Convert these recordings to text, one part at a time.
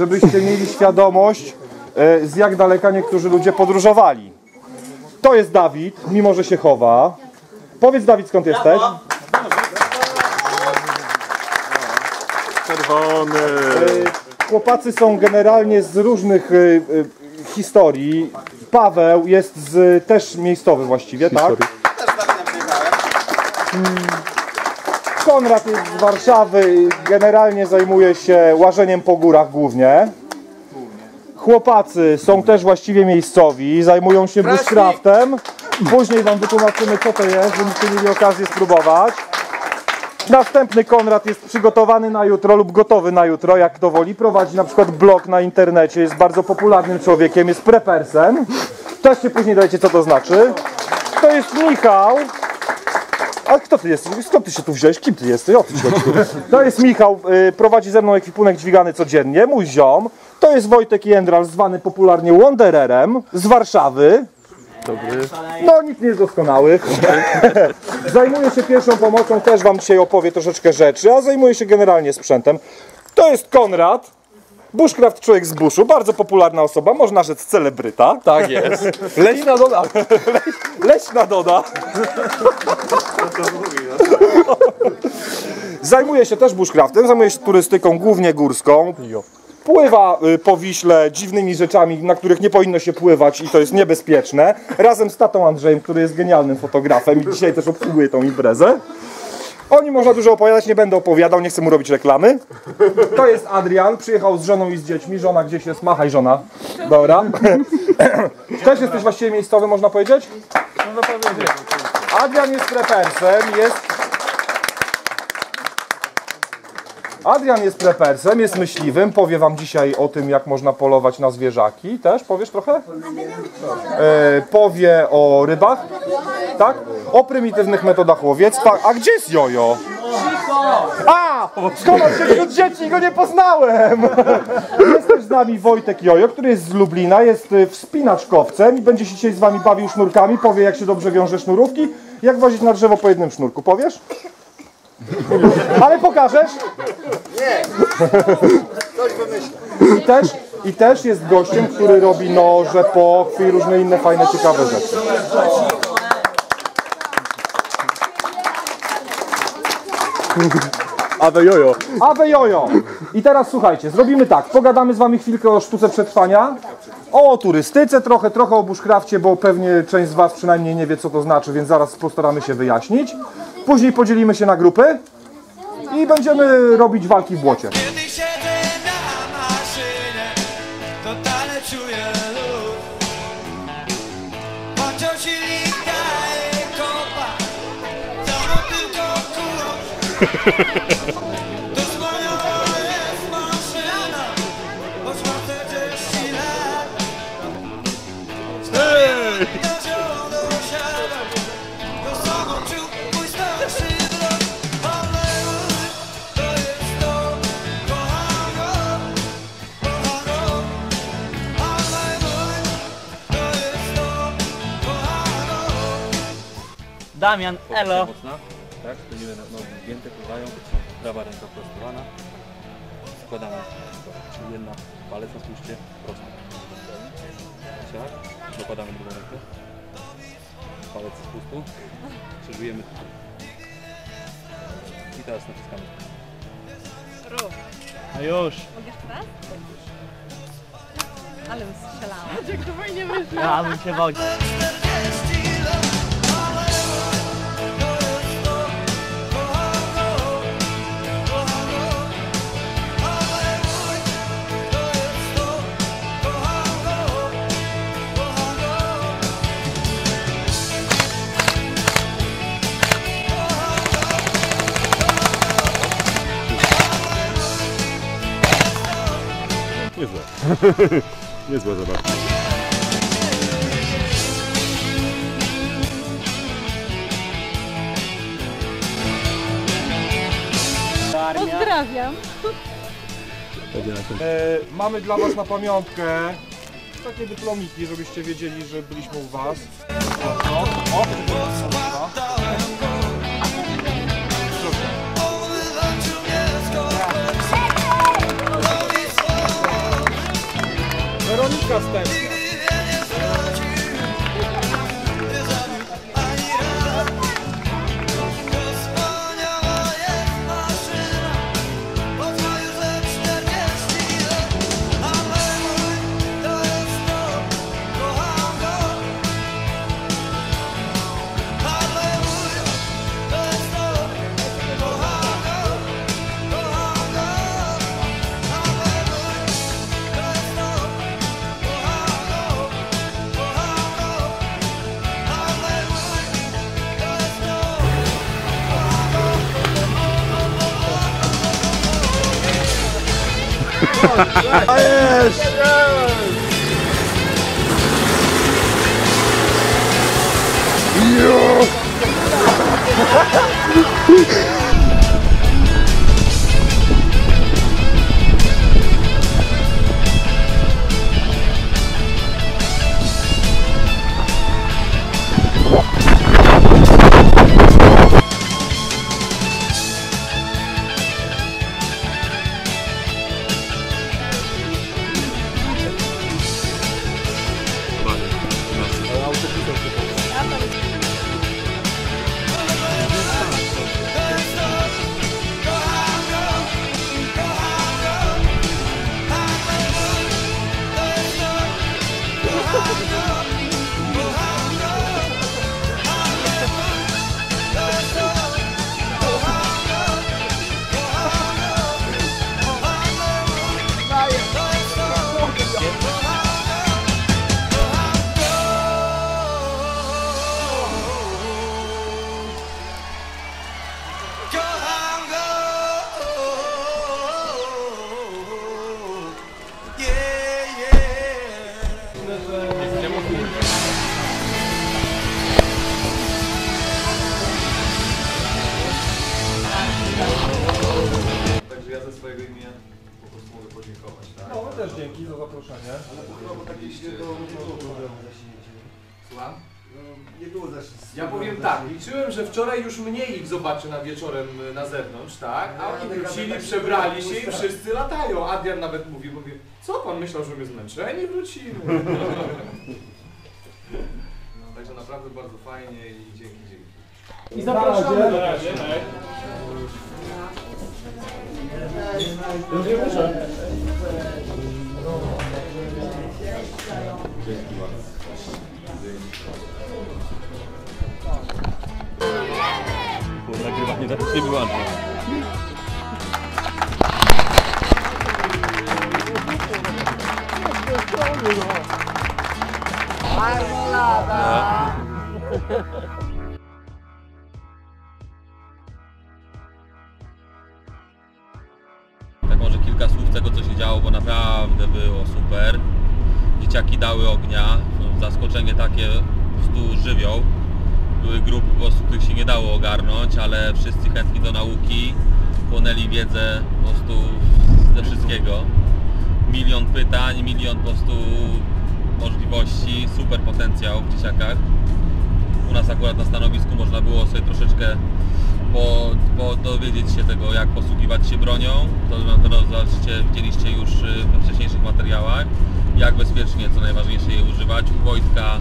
żebyście mieli świadomość, z jak daleka niektórzy ludzie podróżowali. To jest Dawid, mimo że się chowa. Powiedz, Dawid, skąd jesteś? Czerwony. Chłopacy są generalnie z różnych historii. Paweł jest z, też miejscowy właściwie, tak? Konrad jest z Warszawy, generalnie zajmuje się łażeniem po górach głównie. Chłopacy są też właściwie miejscowi, zajmują się bushcraftem. Później wam wytłumaczymy, co to jest, żebyście mieli okazję spróbować. Następny Konrad jest przygotowany na jutro lub gotowy na jutro, jak kto woli. Prowadzi na przykład blog na internecie, jest bardzo popularnym człowiekiem, jest prepersem. Też się później dajcie, co to znaczy. To jest Michał. A kto ty jesteś? Skąd ty się tu wziąłeś? Kim ty jesteś? O, ty się to jest Michał, prowadzi ze mną ekwipunek dźwigany codziennie, mój ziom. To jest Wojtek Jędral, zwany popularnie Wandererem, z Warszawy. Dobry. No, nikt nie jest doskonały. Zajmuje się pierwszą pomocą, też wam dzisiaj opowie troszeczkę rzeczy, a zajmuje się generalnie sprzętem. To jest Konrad, bushcraft człowiek z buszu, bardzo popularna osoba, można rzec celebryta. Tak jest. Leśna Doda. Leśna Doda. Zajmuje się też bushcraftem, zajmuje się turystyką, głównie górską. Pływa po Wiśle dziwnymi rzeczami, na których nie powinno się pływać i to jest niebezpieczne. Razem z tatą Andrzejem, który jest genialnym fotografem i dzisiaj też obsługuje tą imprezę. O nim można dużo opowiadać, nie będę opowiadał, nie chcę mu robić reklamy. To jest Adrian, przyjechał z żoną i z dziećmi. Żona gdzieś jest, machaj żona. Dobra. Też jesteś właściwie miejscowy, można powiedzieć? Można powiedzieć. Adrian jest prepersem, jest myśliwym, powie wam dzisiaj o tym, jak można polować na zwierzaki. Też powiesz trochę? Powie o rybach, tak? O prymitywnych metodach łowiectwa. A gdzie jest jojo? A! Skąd się wśród dzieci, go nie poznałem! Jest też z nami Wojtek Jojo, który jest z Lublina, jest wspinaczkowcem i będzie się dzisiaj z wami bawił sznurkami, powie, jak się dobrze wiąże sznurówki, jak wozić na drzewo po jednym sznurku. Powiesz? Ale pokażesz? Nie. Ktoś wymyślił. I też jest gościem, który robi noże, pochwy i różne inne fajne, ciekawe rzeczy. Awe jojo. Awe jojo. I teraz słuchajcie, zrobimy tak. Pogadamy z wami chwilkę o sztuce przetrwania, o turystyce trochę o bushcrafcie, bo pewnie część z was przynajmniej nie wie, co to znaczy, więc zaraz postaramy się wyjaśnić. Później podzielimy się na grupy i będziemy robić walki w błocie. Kiedy siedzę na maszynie, to dalej czuję lód. Chociaż silnik daje kopa, to tylko kurz. Doskonała jest maszyna, bo szmatę dzieci lat. Hej! Damian, elo. Tak, stoimy na nogi zgięte, pływają, prawa ręka prostowana, składamy, czyli jedna palec na spuście, prosto. Tak, dokładamy drugą rękę, palec z pustu, przeżujemy i teraz naciskamy. No już. Mogę teraz? Ale bym strzelała. Jak to fajnie wyszło. Ja bym się wodził. Niezłe. Niezłe zabawa. Pozdrawiam. Mamy dla was na pamiątkę takie dyplomiki, żebyście wiedzieli, że byliśmy u was. następna. A jest! Jo! Także ja ze swojego imienia po prostu mogę podziękować. Tak? No, my też dzięki za zaproszenie. Ale no, bo tak liście to nie było problemu. Słucham? No, nie było też. Ja powiem tak, liczyłem, że wczoraj już mniej ich zobaczy na wieczorem na zewnątrz, tak? A oni wrócili, przebrali się i wszyscy latają. Adrian nawet mówi, bo wie, co pan myślał, że my zmęczeni wrócili? No, także naprawdę bardzo fajnie i dzięki. I zapraszamy do razie. Ja nie muszę. Dzięki bardzo. Nagrywanie tak nie wyłączy. Marmolada! Tak może kilka słów tego, co się działo, bo naprawdę było super. Dzieciaki dały ognia. Zaskoczenie takie po prostu żywioł. Były grupy po prostu, których się nie dało ogarnąć, ale wszyscy chętni do nauki, płonęli wiedzę po prostu ze wszystkiego. Milion pytań, milion po prostu możliwości, super potencjał w dzieciakach. U nas akurat na stanowisku można było sobie troszeczkę dowiedzieć się tego, jak posługiwać się bronią. To na pewno widzieliście już we wcześniejszych materiałach. Jak bezpiecznie, co najważniejsze, je używać. U Wojtka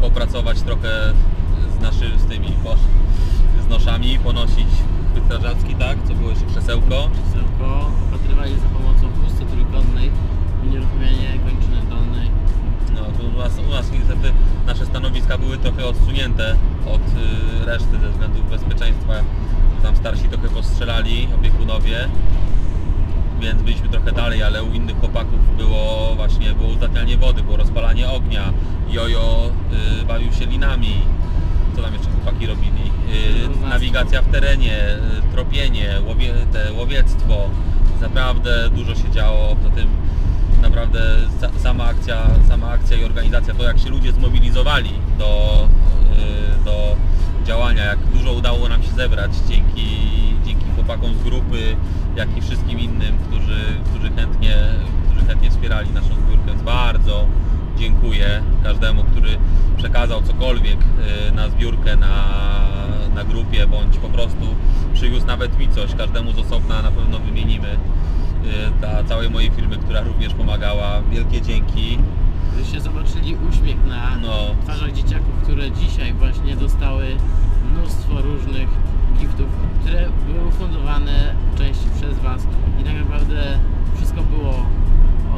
popracować trochę z noszami, ponosić chwyt strażacki, tak? Co było jeszcze? Krzesełko? Krzesełko, opatrywanie za pomocą pusty trójkątnej, unieruchomienie kończyny dolnej. No, to u nas niestety nasze stanowiska były trochę odsunięte od reszty ze względów bezpieczeństwa. Tam starsi trochę postrzelali, opiekunowie. Więc byliśmy trochę dalej, ale u innych chłopaków było właśnie uzdatnianie wody, było rozpalanie ognia, jojo bawił się linami, co tam jeszcze chłopaki robili, nawigacja w terenie, tropienie, łowiectwo, naprawdę dużo się działo, poza tym naprawdę sama akcja i organizacja, to jak się ludzie zmobilizowali do działania, jak dużo udało nam się zebrać dzięki chłopakom z grupy, jak i wszystkim innym, którzy chętnie wspierali naszą zbiórkę. Więc bardzo dziękuję każdemu, który przekazał cokolwiek na zbiórkę, na grupie, bądź po prostu przywiózł nawet mi coś. Każdemu z osobna na pewno wymienimy. Całej mojej firmy, która również pomagała. Wielkie dzięki. żeście zobaczyli uśmiech na twarzach dzieciaków, które dzisiaj właśnie dostały mnóstwo różnych giftów, które były ufundowane części przez was i tak naprawdę wszystko było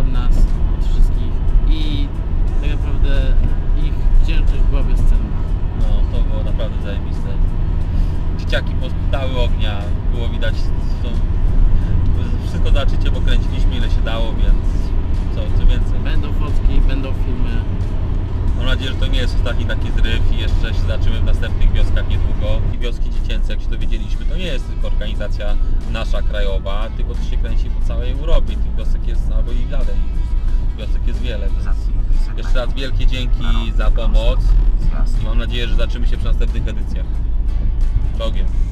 od nas, od wszystkich i tak naprawdę ich wdzięczność była bezcenna. No to było naprawdę zajebiste. Dzieciaki posprzątały ognia, było widać, co wszystko zaczycie, bo kręciliśmy ile się dało, więc co więcej. Będą fotki, będą filmy. Mam nadzieję, że to nie jest ostatni taki zryw i jeszcze się zobaczymy w następnych wioskach niedługo. I wioski dziecięce, jak się dowiedzieliśmy, to nie jest tylko organizacja nasza krajowa, tylko to się kręci po całej Europie. Tych wiosek jest albo i dalej. Wiosek jest wiele. Jeszcze raz wielkie dzięki za pomoc i mam nadzieję, że zobaczymy się przy następnych edycjach. Czołgiem.